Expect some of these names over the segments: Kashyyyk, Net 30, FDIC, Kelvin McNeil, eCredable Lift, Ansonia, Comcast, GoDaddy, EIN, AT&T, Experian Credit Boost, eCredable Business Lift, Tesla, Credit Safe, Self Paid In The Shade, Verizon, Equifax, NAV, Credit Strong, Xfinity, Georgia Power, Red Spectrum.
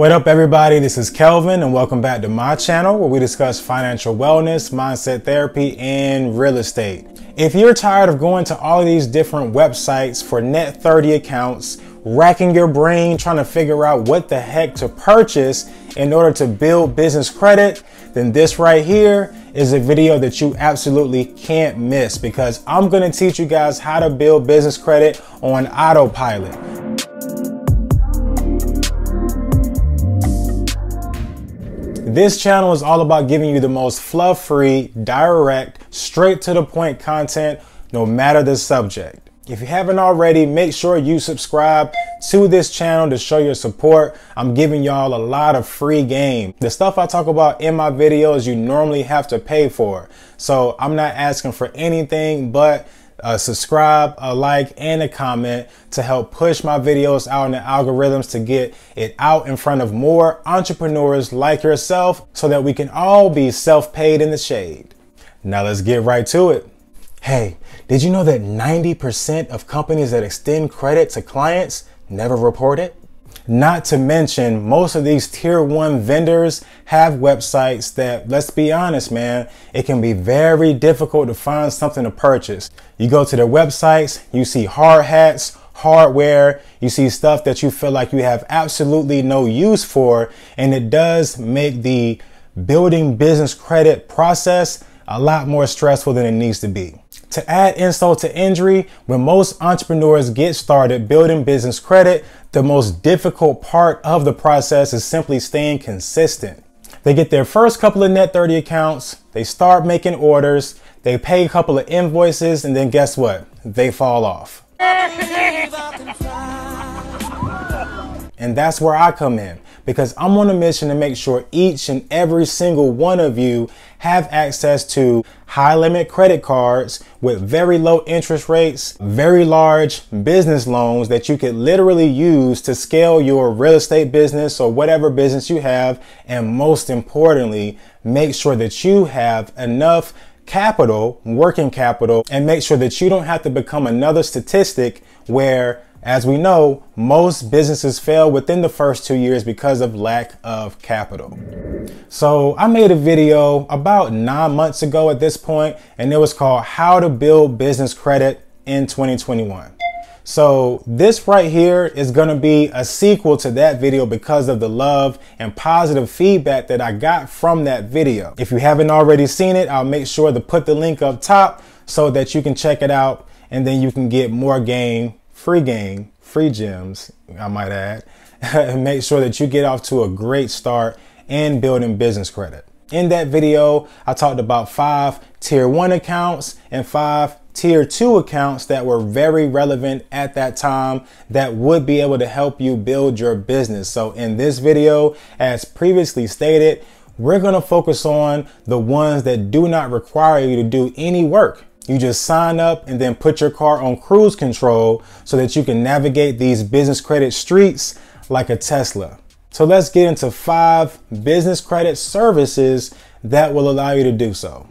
What up, everybody? This is Kelvin and welcome back to my channel where we discuss financial wellness, mindset therapy, and real estate. If you're tired of going to all of these different websites for Net 30 accounts, racking your brain trying to figure out what the heck to purchase in order to build business credit, then this right here is a video that you absolutely can't miss, because I'm going to teach you guys how to build business credit on autopilot. This channel is all about giving you the most fluff-free, direct, straight to the point content, no matter the subject. If you haven't already, make sure you subscribe to this channel to show your support. I'm giving y'all a lot of free game. The stuff I talk about in my videos, you normally have to pay for. So I'm not asking for anything but a subscribe, a like, and a comment to help push my videos out in the algorithms to get it out in front of more entrepreneurs like yourself so that we can all be self-paid in the shade. Now let's get right to it. Hey, did you know that 90% of companies that extend credit to clients never report it? Not to mention, most of these tier one vendors have websites that, let's be honest, man, it can be very difficult to find something to purchase. You go to their websites, you see hard hats, hardware, you see stuff that you feel like you have absolutely no use for, and it does make the building business credit process a lot more stressful than it needs to be. To add insult to injury, when most entrepreneurs get started building business credit, the most difficult part of the process is simply staying consistent. They get their first couple of Net 30 accounts, they start making orders, they pay a couple of invoices, and then guess what? They fall off. And that's where I come in, because I'm on a mission to make sure each and every single one of you have access to high limit credit cards with very low interest rates, very large business loans that you could literally use to scale your real estate business or whatever business you have. And most importantly, make sure that you have enough capital, working capital, and make sure that you don't have to become another statistic where, as we know, most businesses fail within the first 2 years because of lack of capital. So I made a video about 9 months ago at this point, and it was called How to Build Business Credit in 2021. So this right here is gonna be a sequel to that video because of the love and positive feedback that I got from that video. If you haven't already seen it, I'll make sure to put the link up top so that you can check it out, and then you can get more game, free gems, I might add, and make sure that you get off to a great start in building business credit. In that video, I talked about 5 tier 1 accounts and 5 tier 2 accounts that were very relevant at that time that would be able to help you build your business. So in this video, as previously stated, we're gonna focus on the ones that do not require you to do any work. You just sign up and then put your car on cruise control so that you can navigate these business credit streets like a Tesla. So let's get into 5 business credit services that will allow you to do so.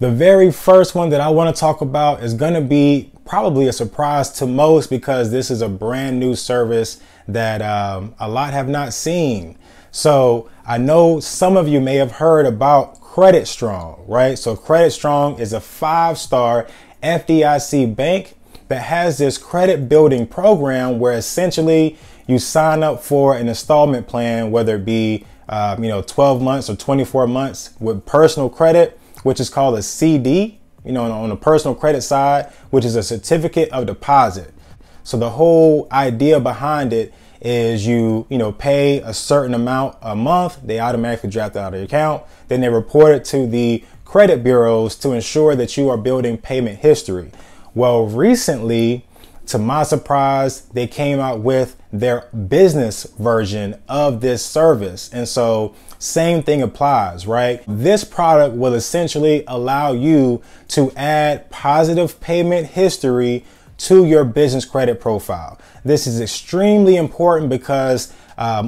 The very first one that I want to talk about is going to be probably a surprise to most, because this is a brand new service that a lot have not seen. So I know some of you may have heard about Credit Strong, right? So Credit Strong is a 5-star FDIC bank that has this credit building program where essentially you sign up for an installment plan, whether it be 12 months or 24 months with personal credit, which is called a CD, on the personal credit side, which is a certificate of deposit. So the whole idea behind it is you pay a certain amount a month, they automatically draft it out of your account, then they report it to the credit bureaus to ensure that you are building payment history. Well, recently, to my surprise, they came out with their business version of this service. And so same thing applies, right? This product will essentially allow you to add positive payment history to your business credit profile. This is extremely important because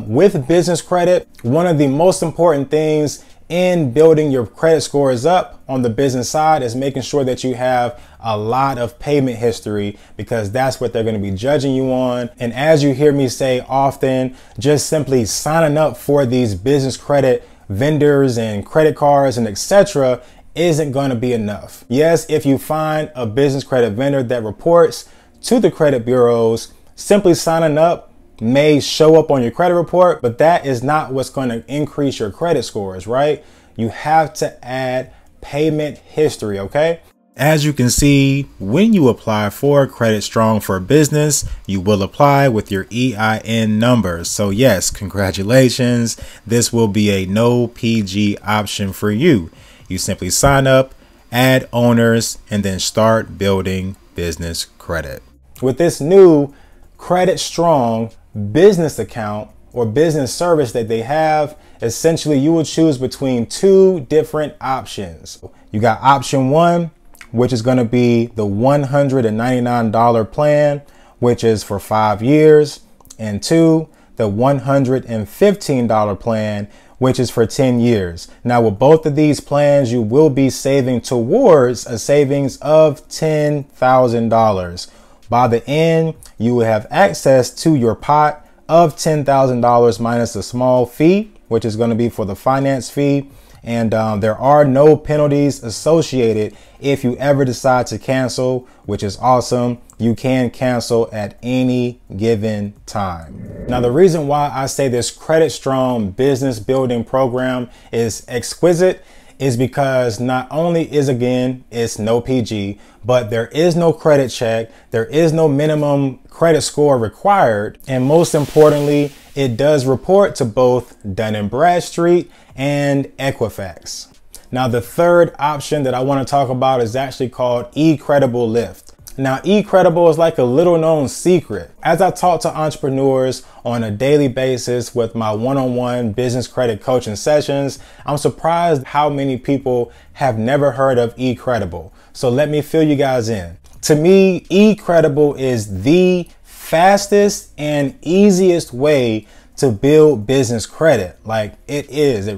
with business credit, one of the most important things in building your credit scores up on the business side is making sure that you have a lot of payment history, because that's what they're going to be judging you on. And as you hear me say often, just simply signing up for these business credit vendors and credit cards and etc. isn't going to be enough. Yes, if you find a business credit vendor that reports to the credit bureaus, simply signing up may show up on your credit report, but that is not what's going to increase your credit scores, right? You have to add payment history, okay? As you can see, when you apply for Credit Strong for Business, you will apply with your EIN number. So yes, congratulations. This will be a no PG option for you. You simply sign up, add owners, and then start building business credit. With this new Credit Strong business account or business service that they have, essentially you will choose between two different options. You got option one, which is going to be the $199 plan, which is for 5 years, and two, the $115 plan, which is for 10 years. Now with both of these plans, you will be saving towards a savings of $10,000. By the end, you will have access to your pot of $10,000 minus a small fee, which is going to be for the finance fee. And there are no penalties associated if you ever decide to cancel, which is awesome. You can cancel at any given time. Now, the reason why I say this Credit Strong business building program is exquisite is because not only is, again, it's no PG, but there is no credit check, there is no minimum credit score required, and most importantly, it does report to both Dun & Bradstreet and Equifax. Now, the third option that I want to talk about is actually called eCredable Lift. Now, eCredable is like a little known secret. As I talk to entrepreneurs on a daily basis with my one-on-one business credit coaching sessions, I'm surprised how many people have never heard of eCredable. So let me fill you guys in. To me, eCredable is the fastest and easiest way to build business credit. Like it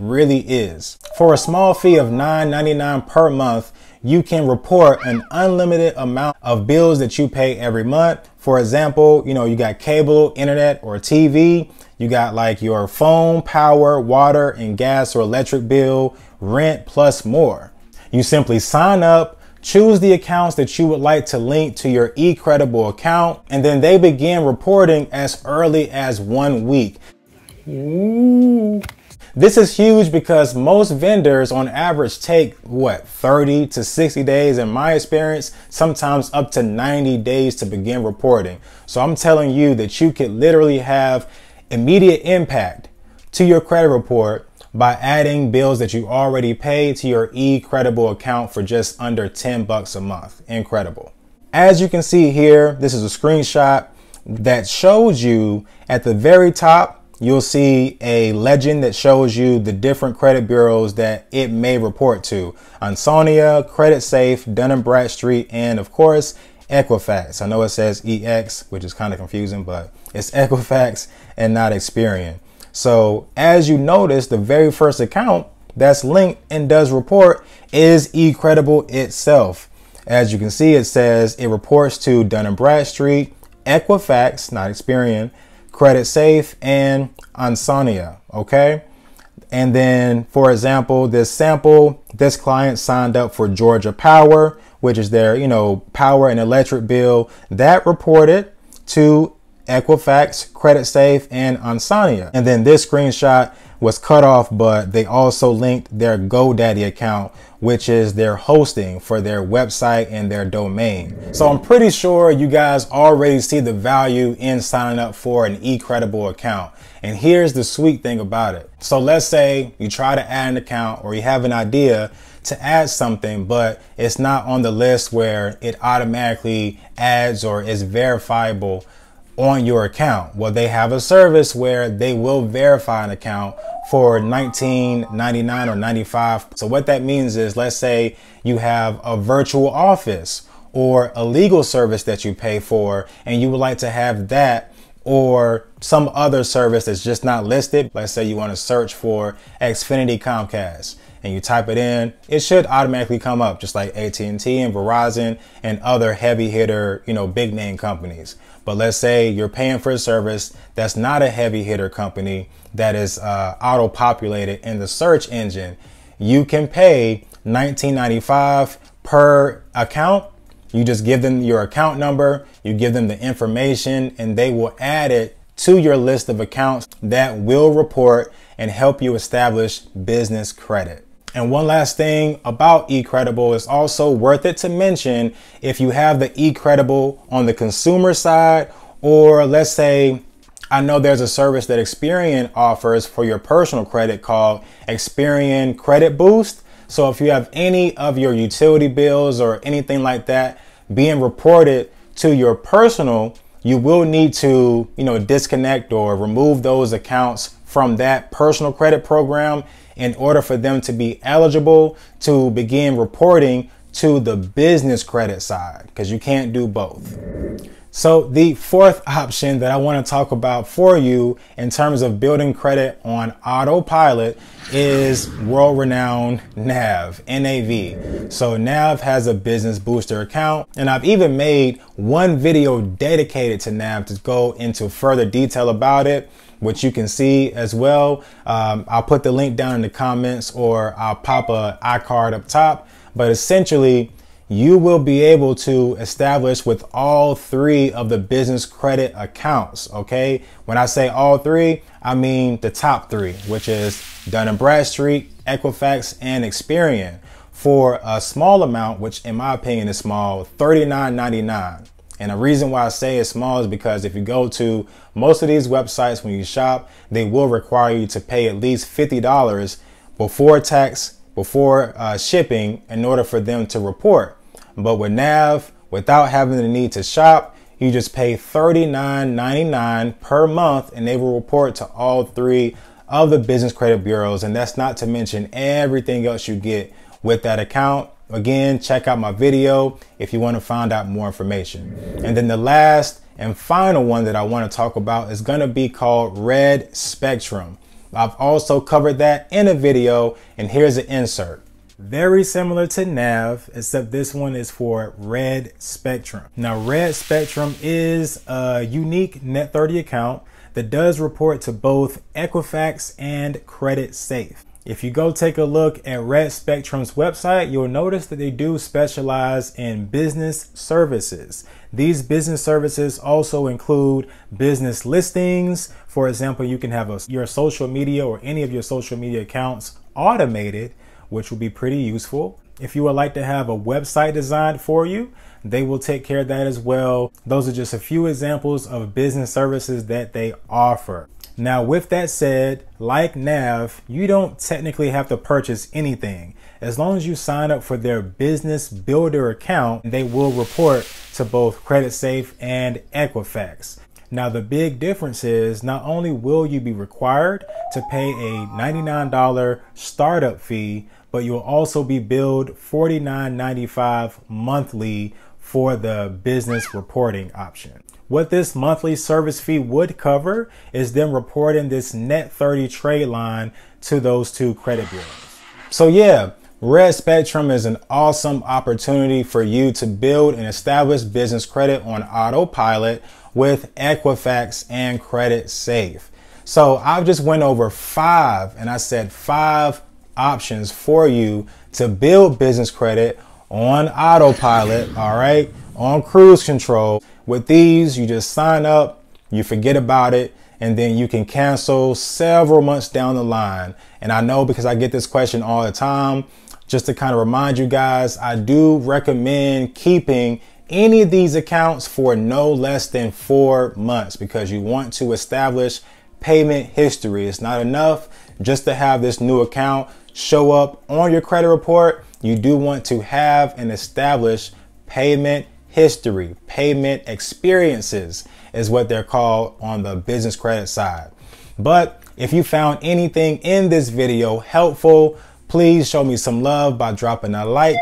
really is. For a small fee of $9.99 per month, you can report an unlimited amount of bills that you pay every month. For example, you know, you got cable, internet, or TV. You got like your phone, power, water, and gas or electric bill, rent, plus more. You simply sign up, choose the accounts that you would like to link to your eCredable account, and then they begin reporting as early as 1 week. Ooh. This is huge because most vendors on average take what, 30 to 60 days in my experience, sometimes up to 90 days to begin reporting. So I'm telling you that you could literally have immediate impact to your credit report by adding bills that you already pay to your eCredable account for just under $10 a month. Incredible. As you can see here, this is a screenshot that shows you at the very top, you'll see a legend that shows you the different credit bureaus that it may report to. Ansonia, Credit Safe, Dun & Bradstreet, and of course, Equifax. I know it says EX, which is kind of confusing, but it's Equifax and not Experian. So as you notice, the very first account that's linked and does report is eCredable itself. As you can see, it says it reports to Dun & Bradstreet, Equifax, not Experian, Credit Safe, and Ansonia, okay? And then, for example, this sample, this client signed up for Georgia Power, which is their, you know, power and electric bill. That reported to Equifax, Credit Safe, and Ansonia. And then this screenshot was cut off, but they also linked their GoDaddy account, which is their hosting for their website and their domain. So I'm pretty sure you guys already see the value in signing up for an eCredable account. And here's the sweet thing about it. So let's say you try to add an account or you have an idea to add something, but it's not on the list where it automatically adds or is verifiable on your account. Well, they have a service where they will verify an account for $19.99 or $95. So what that means is, let's say you have a virtual office or a legal service that you pay for, and you would like to have that or some other service that's just not listed. Let's say you want to search for Xfinity Comcast and you type it in, it should automatically come up, just like AT&T and Verizon and other heavy hitter, you know, big name companies. But let's say you're paying for a service that's not a heavy hitter company that is auto populated in the search engine. You can pay $19.95 per account. You just give them your account number, you give them the information, and they will add it to your list of accounts that will report and help you establish business credit. And one last thing about eCredable, it's also worth it to mention if you have the eCredable on the consumer side, or let's say, I know there's a service that Experian offers for your personal credit called Experian Credit Boost. So if you have any of your utility bills or anything like that being reported to your personal, you will need to, you know, disconnect or remove those accounts from that personal credit program in order for them to be eligible to begin reporting to the business credit side, because you can't do both. So the fourth option that I want to talk about for you in terms of building credit on autopilot is world-renowned NAV, NAV. So NAV has a business booster account, and I've even made one video dedicated to NAV to go into further detail about it, which you can see as well. I'll put the link down in the comments, or I'll pop an iCard up top, but essentially, you will be able to establish with all three of the business credit accounts, okay? When I say all three, I mean the top three, which is Dun & Bradstreet, Equifax, and Experian, for a small amount, which in my opinion is small, $39.99. And the reason why I say it's small is because if you go to most of these websites when you shop, they will require you to pay at least $50 before tax, before shipping, in order for them to report. But with NAV, without having the need to shop, you just pay $39.99 per month and they will report to all three of the business credit bureaus. And that's not to mention everything else you get with that account. Again, check out my video if you want to find out more information. And then the last and final one that I want to talk about is going to be called Red Spectrum. I've also covered that in a video, and here's an insert. Very similar to NAV, except this one is for Red Spectrum. Now, Red Spectrum is a unique Net 30 account that does report to both Equifax and Credit Safe. If you go take a look at Red Spectrum's website, you'll notice that they do specialize in business services. These business services also include business listings. For example, you can have your social media or any of your social media accounts automated, which will be pretty useful. If you would like to have a website designed for you, they will take care of that as well. Those are just a few examples of business services that they offer. Now, with that said, like NAV, you don't technically have to purchase anything. As long as you sign up for their business builder account, they will report to both Credit Safe and Equifax. Now, the big difference is not only will you be required to pay a $99 startup fee, but you'll also be billed $49.95 monthly for the business reporting option. What this monthly service fee would cover is them reporting this Net 30 trade line to those two credit bureaus. So yeah, Red Spectrum is an awesome opportunity for you to build and establish business credit on autopilot with Equifax and Credit Safe. So I've just went over five, and I said five options for you to build business credit on autopilot, all right, on cruise control. With these, you just sign up, you forget about it, and then you can cancel several months down the line. And I know, because I get this question all the time, just to kind of remind you guys, I do recommend keeping any of these accounts for no less than 4 months, because you want to establish payment history. It's not enough just to have this new account show up on your credit report. You do want to have and establish payment history. Payment experiences is what they're called on the business credit side. But if you found anything in this video helpful, please show me some love by dropping a like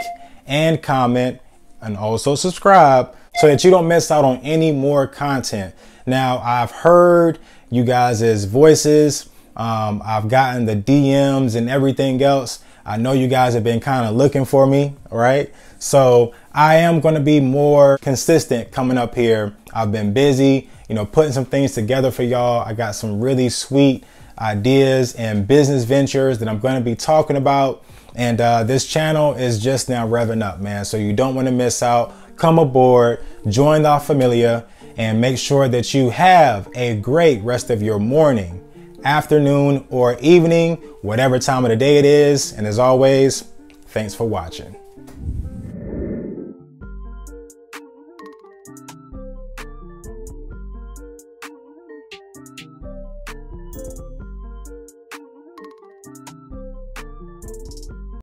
and comment, and also subscribe so that you don't miss out on any more content. Now, I've heard you guys' voices. I've gotten the DMs and everything else. I know you guys have been kind of looking for me, right? So I am going to be more consistent coming up here. I've been busy, you know, putting some things together for y'all. I got some really sweet ideas and business ventures that I'm going to be talking about. And this channel is just now revving up, man. So you don't want to miss out. Come aboard, join La Familia, and make sure that you have a great rest of your morning, afternoon, or evening, whatever time of the day it is. And as always, thanks for watching.